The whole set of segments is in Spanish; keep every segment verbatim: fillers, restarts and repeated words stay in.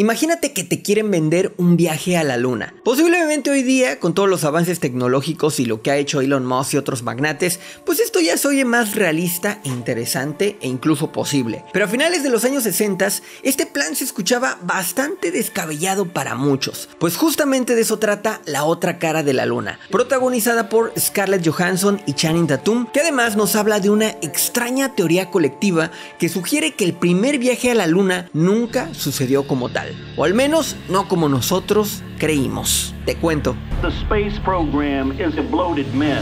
Imagínate que te quieren vender un viaje a la luna. Posiblemente hoy día, con todos los avances tecnológicos y lo que ha hecho Elon Musk y otros magnates, pues esto ya se oye más realista, interesante e incluso posible. Pero a finales de los años sesenta, este plan se escuchaba bastante descabellado para muchos. Pues justamente de eso trata La otra cara de la luna, protagonizada por Scarlett Johansson y Channing Tatum, que además nos habla de una extraña teoría colectiva que sugiere que el primer viaje a la luna nunca sucedió como tal. O al menos no como nosotros creímos. Te cuento. The space program is a bloated mess.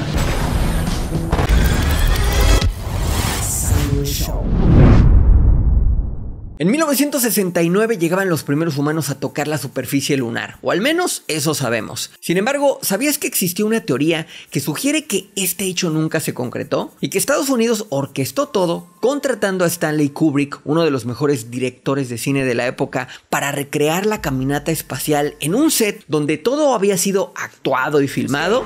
En mil novecientos sesenta y nueve llegaban los primeros humanos a tocar la superficie lunar, o al menos eso sabemos. Sin embargo, ¿sabías que existió una teoría que sugiere que este hecho nunca se concretó? Y que Estados Unidos orquestó todo, contratando a Stanley Kubrick, uno de los mejores directores de cine de la época, para recrear la caminata espacial en un set donde todo había sido actuado y filmado.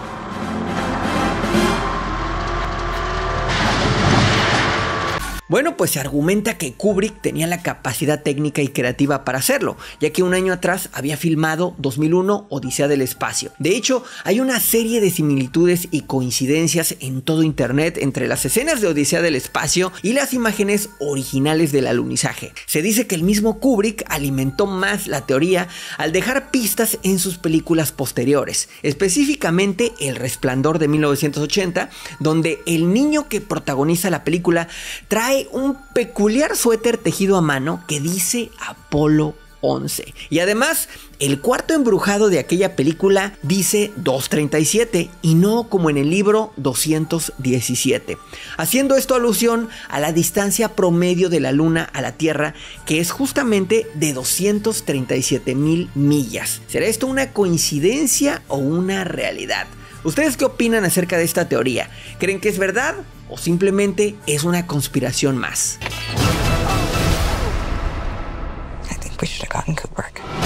Bueno, pues se argumenta que Kubrick tenía la capacidad técnica y creativa para hacerlo, ya que un año atrás había filmado dos mil uno Odisea del Espacio. De hecho, hay una serie de similitudes y coincidencias en todo internet entre las escenas de Odisea del Espacio y las imágenes originales del alunizaje. Se dice que el mismo Kubrick alimentó más la teoría al dejar pistas en sus películas posteriores, específicamente El Resplandor de mil novecientos ochenta, donde el niño que protagoniza la película trae un peculiar suéter tejido a mano que dice Apolo once. Y además, el cuarto embrujado de aquella película dice doscientos treinta y siete y no como en el libro doscientos diecisiete, haciendo esto alusión a la distancia promedio de la luna a la Tierra, que es justamente de doscientas treinta y siete mil millas. ¿Será esto una coincidencia o una realidad? ¿Ustedes qué opinan acerca de esta teoría? ¿Creen que es verdad o simplemente es una conspiración más?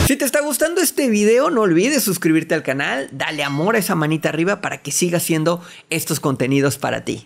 Si te está gustando este video, no olvides suscribirte al canal, dale amor a esa manita arriba para que siga haciendo estos contenidos para ti.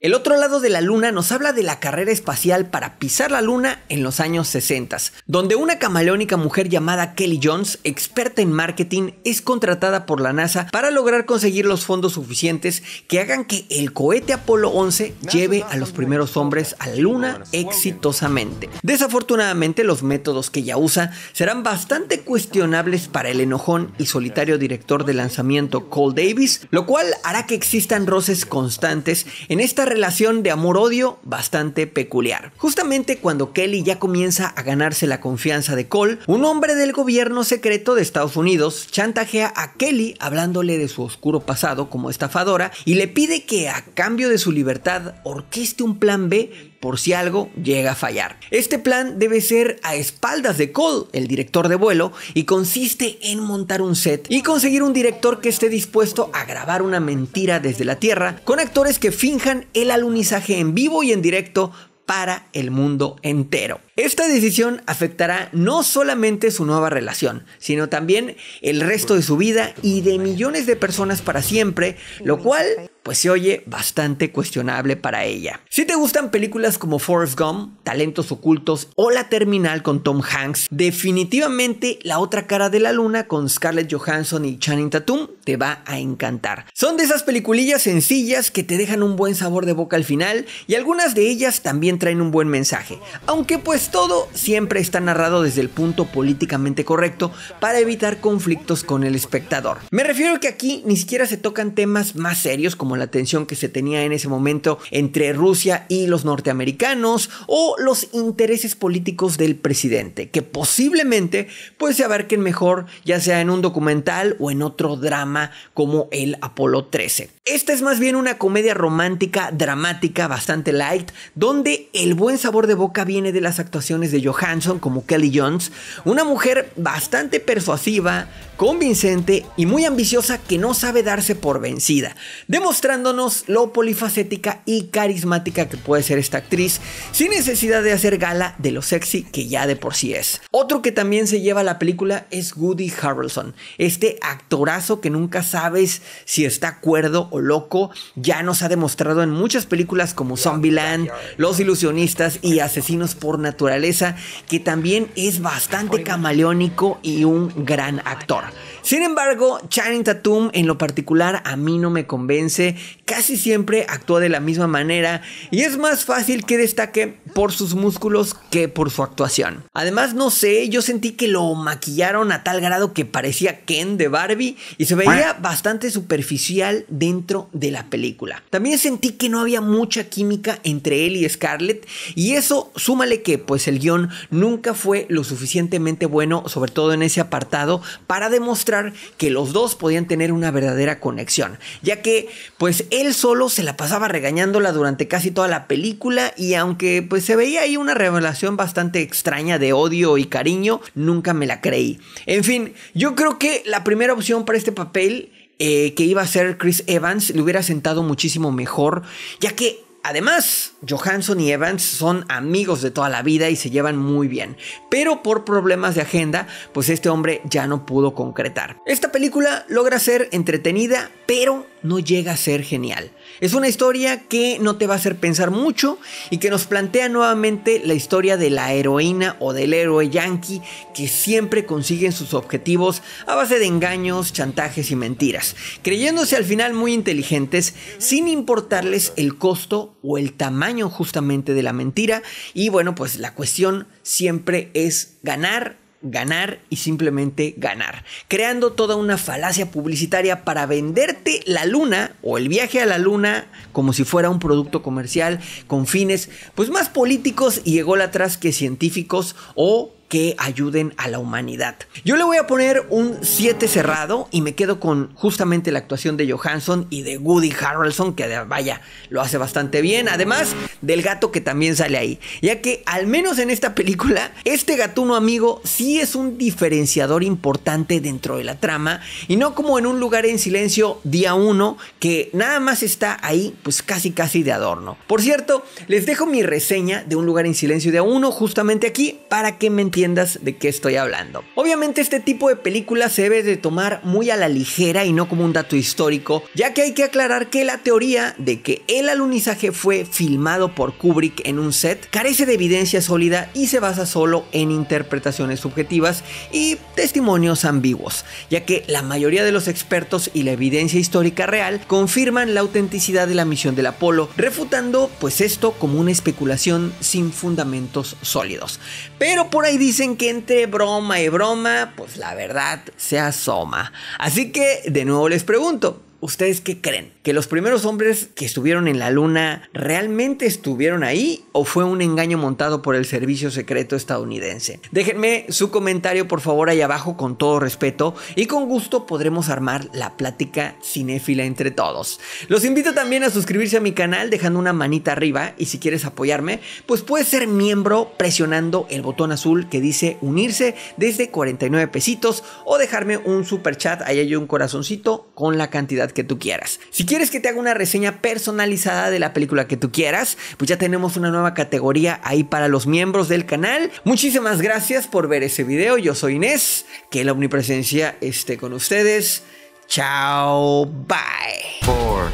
El otro lado de la luna nos habla de la carrera espacial para pisar la luna en los años sesenta, donde una camaleónica mujer llamada Kelly Jones, experta en marketing, es contratada por la NASA para lograr conseguir los fondos suficientes que hagan que el cohete Apolo once lleve a los primeros hombres a la luna exitosamente. Desafortunadamente, los métodos que ella usa serán bastante cuestionables para el enojón y solitario director de lanzamiento Cole Davis, lo cual hará que existan roces constantes en esta relación de amor-odio bastante peculiar. Justamente cuando Kelly ya comienza a ganarse la confianza de Cole, un hombre del gobierno secreto de Estados Unidos chantajea a Kelly hablándole de su oscuro pasado como estafadora y le pide que a cambio de su libertad orqueste un plan B por si algo llega a fallar. Este plan debe ser a espaldas de Cole, el director de vuelo, y consiste en montar un set y conseguir un director que esté dispuesto a grabar una mentira desde la Tierra con actores que finjan el alunizaje en vivo y en directo para el mundo entero. Esta decisión afectará no solamente su nueva relación, sino también el resto de su vida y de millones de personas para siempre, lo cual pues se oye bastante cuestionable para ella. Si te gustan películas como Forrest Gump, Talentos Ocultos o La Terminal con Tom Hanks, definitivamente La otra cara de la luna con Scarlett Johansson y Channing Tatum te va a encantar. Son de esas peliculillas sencillas que te dejan un buen sabor de boca al final y algunas de ellas también traen un buen mensaje, aunque pues todo siempre está narrado desde el punto políticamente correcto para evitar conflictos con el espectador. Me refiero a que aquí ni siquiera se tocan temas más serios como la tensión que se tenía en ese momento entre Rusia y los norteamericanos o los intereses políticos del presidente, que posiblemente pues se abarquen mejor ya sea en un documental o en otro drama como el Apolo trece. Esta es más bien una comedia romántica dramática bastante light, donde el buen sabor de boca viene de las actuaciones de Johansson como Kelly Jones, una mujer bastante persuasiva, convincente y muy ambiciosa que no sabe darse por vencida, demostrándonos lo polifacética y carismática que puede ser esta actriz sin necesidad de hacer gala de lo sexy que ya de por sí es. Otro que también se lleva a la película es Woody Harrelson, este actorazo que nunca sabes si está cuerdo o loco. Ya nos ha demostrado en muchas películas como Zombieland, Los Ilusionistas y Asesinos por Naturaleza Naturaleza, que también es bastante camaleónico y un gran actor. Sin embargo, Channing Tatum en lo particular a mí no me convence, casi siempre actúa de la misma manera y es más fácil que destaque por sus músculos que por su actuación. Además, no sé, yo sentí que lo maquillaron a tal grado que parecía Ken de Barbie y se veía bastante superficial dentro de la película. También sentí que no había mucha química entre él y Scarlett, y eso súmale que pues el guión nunca fue lo suficientemente bueno, sobre todo en ese apartado, para demostrar que los dos podían tener una verdadera conexión, ya que pues él solo se la pasaba regañándola durante casi toda la película, y aunque pues se veía ahí una revelación bastante extraña de odio y cariño, nunca me la creí. En fin, yo creo que la primera opción para este papel eh, que iba a ser Chris Evans le hubiera sentado muchísimo mejor, ya que además, Johansson y Evans son amigos de toda la vida y se llevan muy bien, pero por problemas de agenda, pues este hombre ya no pudo concretar. Esta película logra ser entretenida, pero no llega a ser genial. Es una historia que no te va a hacer pensar mucho y que nos plantea nuevamente la historia de la heroína o del héroe yankee que siempre consiguen sus objetivos a base de engaños, chantajes y mentiras, creyéndose al final muy inteligentes sin importarles el costo o el tamaño justamente de la mentira. Y bueno, pues la cuestión siempre es ganar, ganar y simplemente ganar, creando toda una falacia publicitaria para venderte la luna o el viaje a la luna como si fuera un producto comercial con fines pues más políticos y ególatras que científicos o que ayuden a la humanidad. Yo le voy a poner un siete cerrado y me quedo con justamente la actuación de Johansson y de Woody Harrelson, que vaya, lo hace bastante bien, además del gato que también sale ahí, ya que al menos en esta película, este gatuno amigo sí es un diferenciador importante dentro de la trama, y no como en Un lugar en silencio día uno, que nada más está ahí pues casi casi de adorno. Por cierto, les dejo mi reseña de Un lugar en silencio día uno justamente aquí para que me entiendan de qué estoy hablando. Obviamente este tipo de películas se debe de tomar muy a la ligera y no como un dato histórico, ya que hay que aclarar que la teoría de que el alunizaje fue filmado por Kubrick en un set carece de evidencia sólida y se basa solo en interpretaciones subjetivas y testimonios ambiguos, ya que la mayoría de los expertos y la evidencia histórica real confirman la autenticidad de la misión del Apolo, refutando pues esto como una especulación sin fundamentos sólidos. Pero por ahí dice Dicen que entre broma y broma, pues la verdad se asoma. Así que de nuevo les pregunto, ¿ustedes qué creen? ¿Que los primeros hombres que estuvieron en la luna realmente estuvieron ahí o fue un engaño montado por el servicio secreto estadounidense? Déjenme su comentario por favor ahí abajo, con todo respeto, y con gusto podremos armar la plática cinéfila entre todos. Los invito también a suscribirse a mi canal dejando una manita arriba, y si quieres apoyarme, pues puedes ser miembro presionando el botón azul que dice unirse desde cuarenta y nueve pesitos, o dejarme un super chat, ahí hay un corazoncito con la cantidad que tú quieras. Si quieres que te haga una reseña personalizada de la película que tú quieras, pues ya tenemos una nueva categoría ahí para los miembros del canal. Muchísimas gracias por ver ese video. Yo soy Inés, que la omnipresencia esté con ustedes. Chao, bye. cuatro,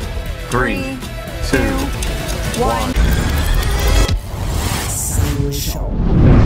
tres, dos, uno.